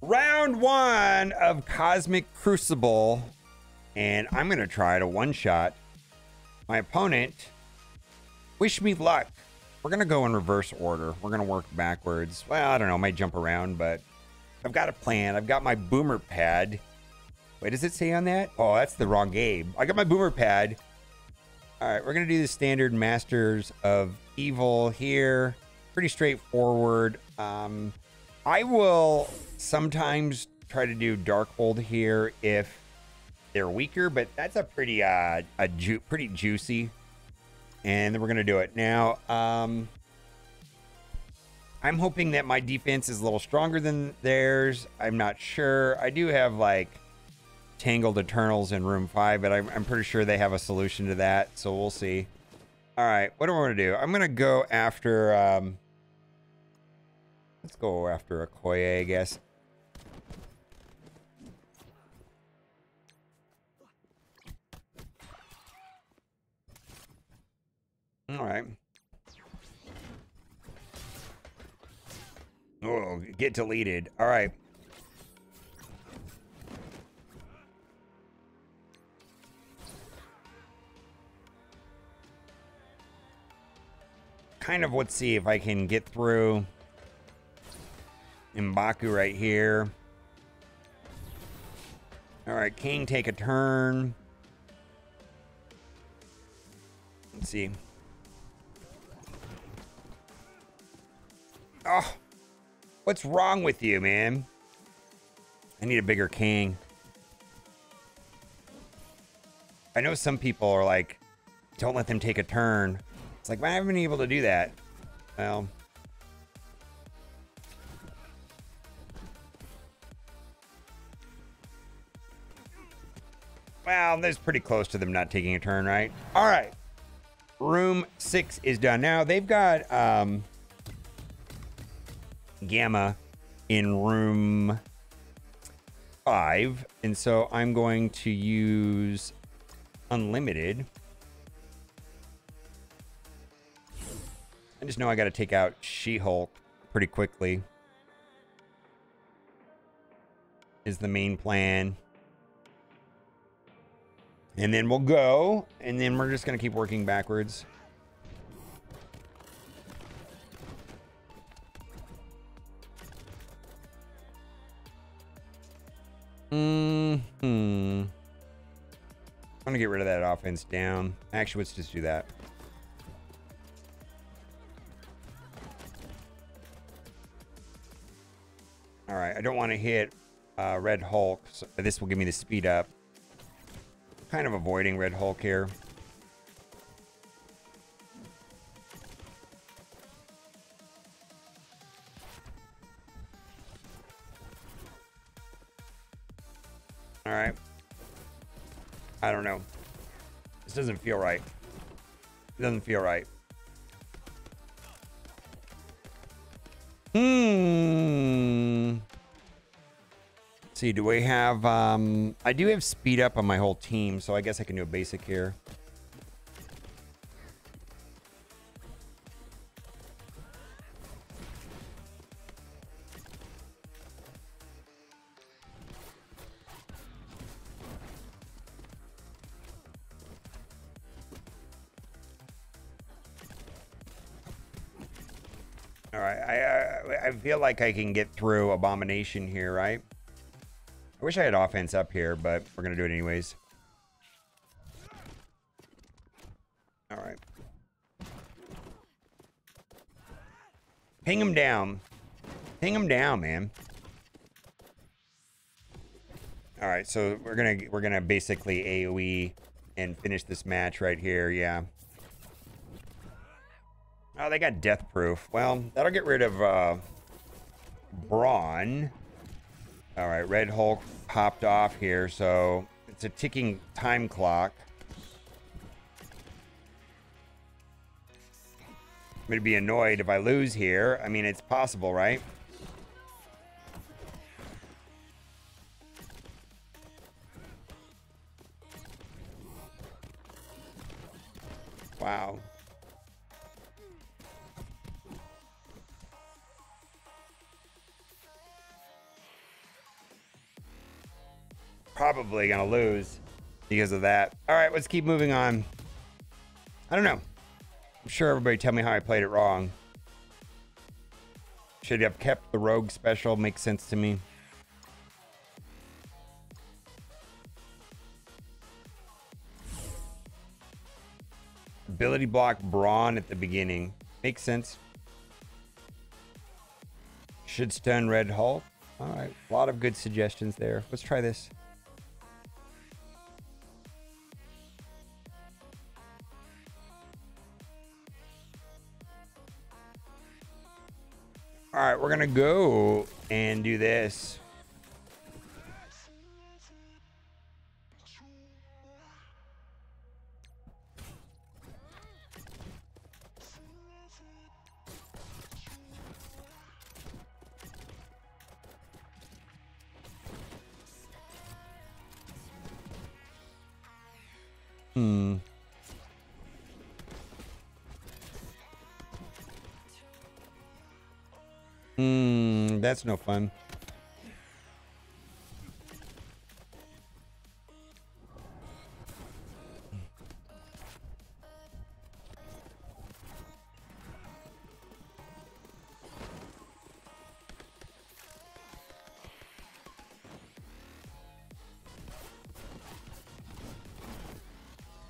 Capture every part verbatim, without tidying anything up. Round one of Cosmic Crucible. And I'm going to try to one-shot my opponent. Wish me luck. We're going to go in reverse order. We're going to work backwards. Well, I don't know. Might jump around, but I've got a plan. I've got my boomer pad. Wait, does it say on that? Oh, that's the wrong game. I got my boomer pad. All right, we're going to do the standard Masters of Evil here. Pretty straightforward. Um, I will sometimes try to do Darkhold here if they're weaker, but that's a pretty uh, a ju pretty juicy. And then we're gonna do it now. Um, I'm hoping that my defense is a little stronger than theirs. I'm not sure. I do have like Tangled Eternals in room five, but I'm, I'm pretty sure they have a solution to that. So we'll see. All right, what do I want to do? I'm gonna go after. Um, let's go after a Koi, I guess. All right. Oh, get deleted. All right. Kind of let's see if I can get through Mbaku right here. All right, King take a turn. Let's see. Oh, what's wrong with you, man? I need a bigger king. I know some people are like, don't let them take a turn. It's like, well, I haven't been able to do that. Well. Well, that's pretty close to them not taking a turn, right? All right. Room six is done. Now, they've got... Um, Gamma in room five, and so I'm going to use unlimited. I just know I got to take out She-Hulk pretty quickly is the main plan, and then we'll go, and then we're just gonna keep working backwards. Mm-hmm. I'm gonna get rid of that offense down. Actually, let's just do that. All right, I don't want to hit uh, Red Hulk. So this will give me the speed up. Kind of avoiding Red Hulk here. All right. I don't know. This doesn't feel right. It doesn't feel right. Hmm. Let's see, do we have... Um, I do have speed up on my whole team, so I guess I can do a basic here. All right, I, I I feel like I can get through Abomination here, right? I wish I had offense up here, but we're gonna do it anyways. All right, ping him down, ping him down, man. All right, so we're gonna we're gonna basically AoE and finish this match right here, yeah. Oh, they got death proof. Well, that'll get rid of uh, Brawn. All right, Red Hulk popped off here, so it's a ticking time clock. I'm gonna be annoyed if I lose here. I mean, it's possible, right? Wow. probably gonna lose because of that. All right, let's keep moving on. I don't know. I'm sure everybody tell me how I played it wrong. Should have kept the rogue special. Makes sense to me. Ability block Brawn at the beginning. Makes sense. Should stun Red Hulk. All right, a lot of good suggestions there. Let's try this. All right, we're gonna go and do this. Hmm. Hmm, that's no fun.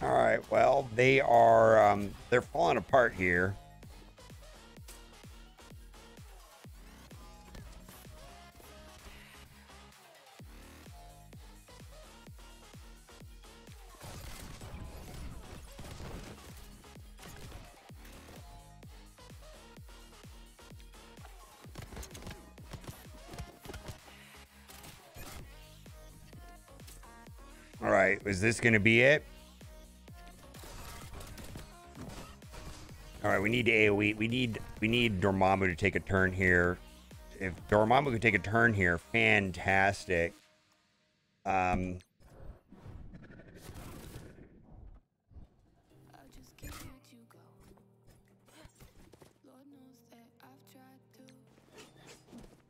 All right, well, they are, um, they're falling apart here. All right, is this gonna be it? All right, we need to AoE. We need we need Dormammu to take a turn here. If Dormammu could take a turn here, fantastic. Um,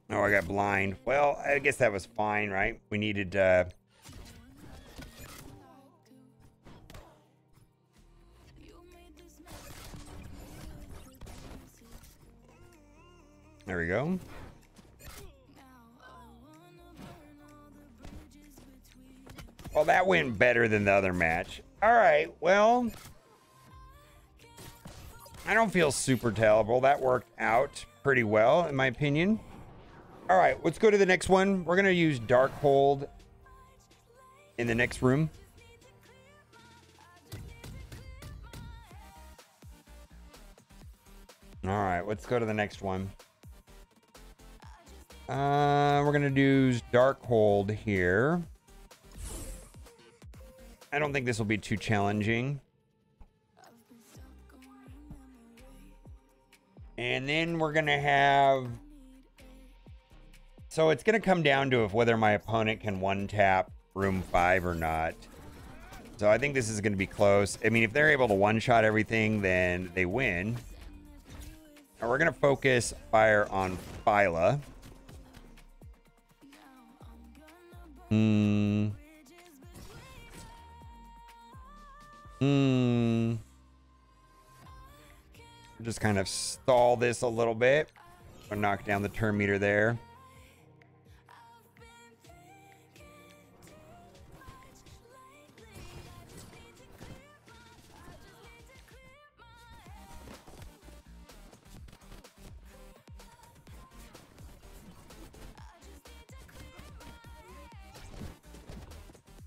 oh, I got blind. Well, I guess that was fine, right? We needed. Uh, There we go. Well, that went better than the other match. All right, well, I don't feel super terrible. That worked out pretty well, in my opinion. All right, let's go to the next one. We're gonna use Darkhold in the next room. All right, let's go to the next one. Uh, we're gonna do Darkhold here. I don't think this will be too challenging. And then we're gonna have... So it's gonna come down to if whether my opponent can one-tap room five or not. So I think this is gonna be close. I mean, if they're able to one-shot everything, then they win. And we're gonna focus fire on Phyla. Hmm. Hmm. Just kind of stall this a little bit. Or knock down the turn meter there.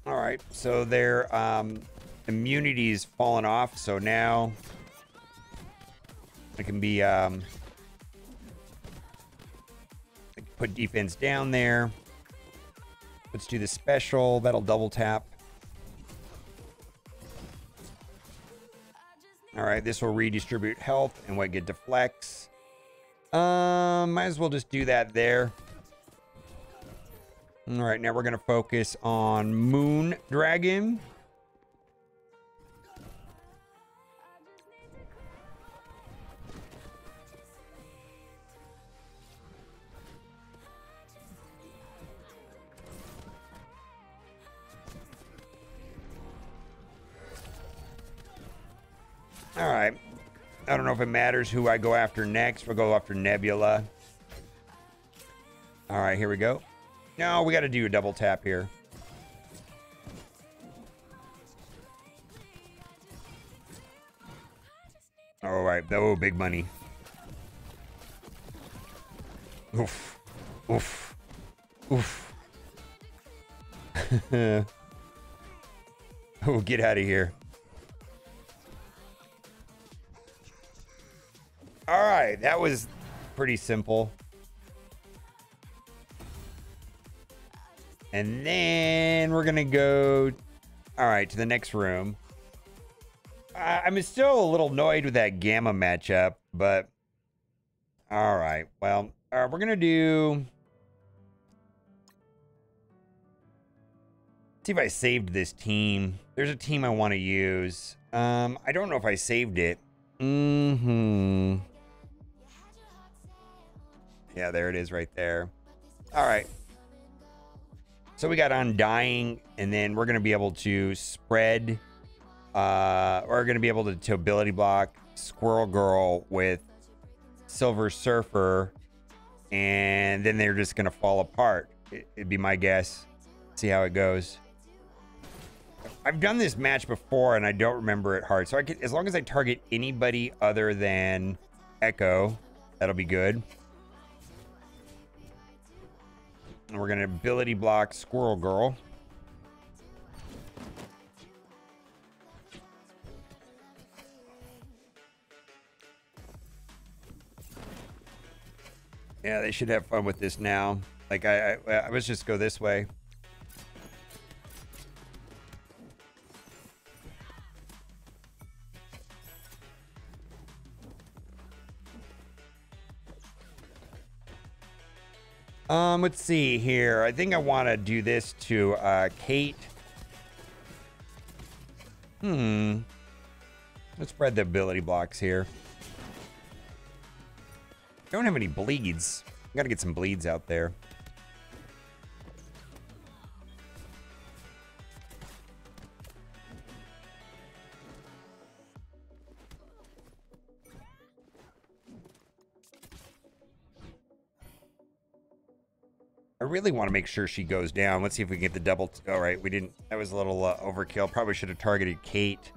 All right, so their um, immunity's fallen off, so now I can be um, I can put defense down there. Let's do the special. That'll double tap. All right, this will redistribute health and what get deflects. Um, might as well just do that there. All right, now we're going to focus on Moon Dragon. All right. I don't know if it matters who I go after next. We'll go after Nebula. All right, here we go. No, we got to do a double tap here. All right. Oh, big money. Oof. Oof. Oof. Oh, get out of here. All right. That was pretty simple. And then we're going to go, all right, to the next room. Uh, I'm still a little annoyed with that Gamma matchup, but all right. Well, uh, we're going to do, let's see if I saved this team. There's a team I want to use. Um, I don't know if I saved it. Mm-hmm. Yeah, there it is right there. All right. So we got Undying, and then we're going to be able to spread, uh, we're going to be able to, to ability block Squirrel Girl with Silver Surfer, and then they're just going to fall apart. It, it'd be my guess. See how it goes. I've done this match before, and I don't remember it hard. So I could, as long as I target anybody other than Echo, that'll be good. And we're gonna ability block Squirrel Girl. Yeah, they should have fun with this now. Like I, I, I let's just go this way. Um, let's see here. I think I want to do this to uh, Kate. Hmm. Let's spread the ability blocks here. Don't have any bleeds. Got to get some bleeds out there. I really want to make sure she goes down. Let's see if we can get the double. All right, we didn't. That was a little uh, overkill. Probably should have targeted Kate.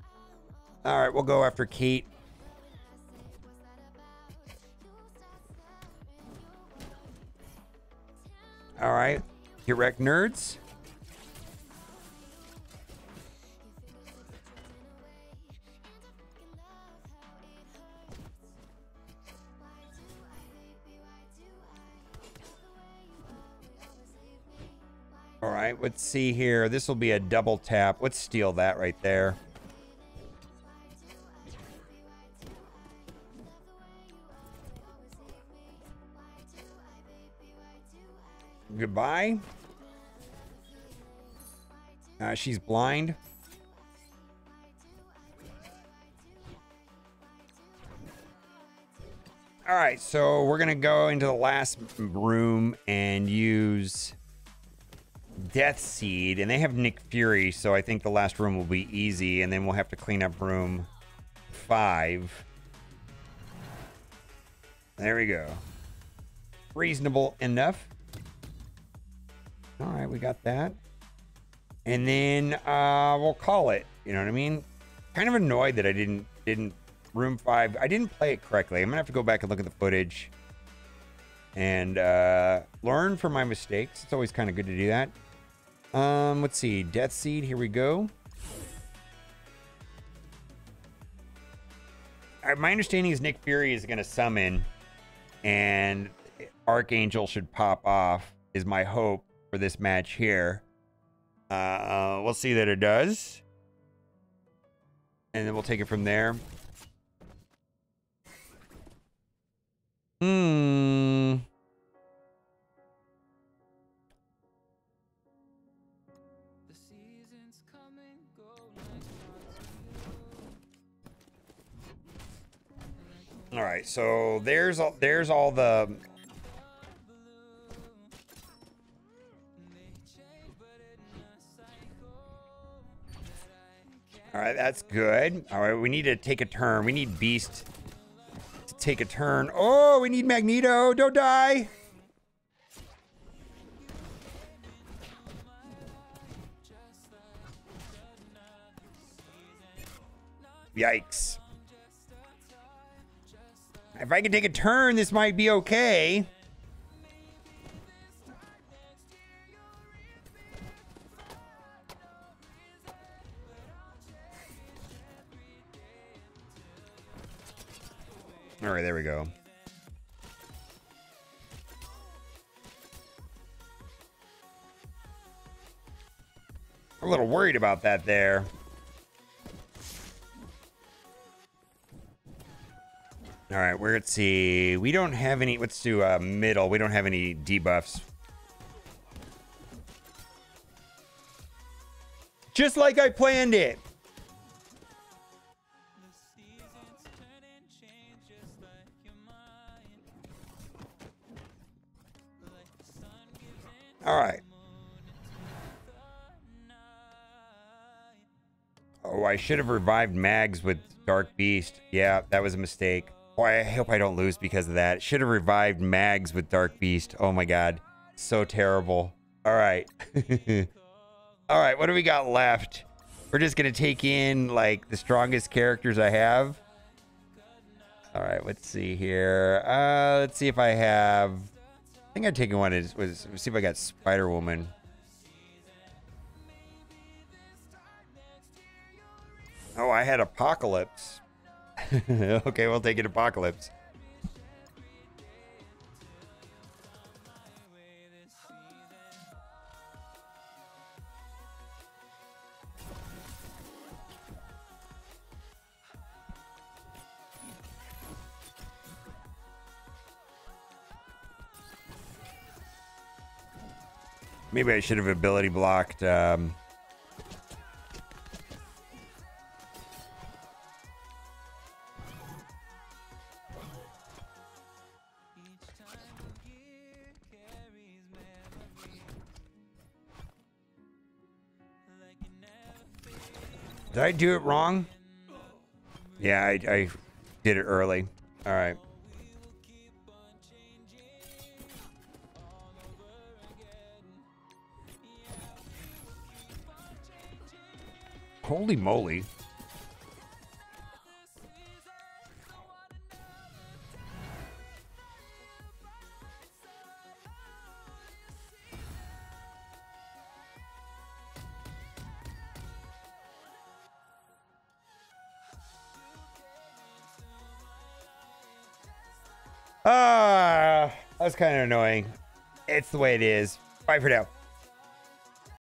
All right, we'll go after Kate. All right, get wrecked, nerds. All right, let's see here. This will be a double tap. Let's steal that right there. Goodbye. Uh, she's blind. All right, so we're going to go into the last room and use Death Seed, and they have Nick Fury, so I think the last room will be easy, and then we'll have to clean up room five. There we go. Reasonable enough. All right, we got that. And then uh, we'll call it, you know what I mean? Kind of annoyed that I didn't, didn't room five. I didn't play it correctly. I'm gonna have to go back and look at the footage and uh, learn from my mistakes. It's always kind of good to do that. Um, let's see, Death Seed, here we go. Uh, my understanding is Nick Fury is gonna summon and Archangel should pop off, is my hope for this match here. Uh, uh, we'll see that it does. And then we'll take it from there. Hmm. All right, so there's all, there's all the. All right, that's good. All right, we need to take a turn. We need Beast to take a turn. Oh, we need Magneto. Don't die. Yikes. If I can take a turn, this might be okay. All right, there we go. I'm a little worried about that there. All right, we're let's see. We don't have any. Let's do uh, middle. We don't have any debuffs. Just like I planned it. All right. Oh, I should have revived Mags with Dark Beast. Yeah, that was a mistake. Oh, I hope I don't lose because of that. Should have revived Mags with Dark Beast. Oh my God. So terrible. All right. All right, what do we got left? We're just gonna take in like the strongest characters I have. All right, let's see here. Uh, let's see if I have, I think I'd take one is, was, let's see if I got Spider-Woman. Oh, I had Apocalypse. Okay, we'll take it, Apocalypse. Maybe I should have ability blocked. Um, Did I do it wrong? Yeah, I, I did it early. All right. Holy moly. Ah, that's kind of annoying. It's the way it is. Bye for now.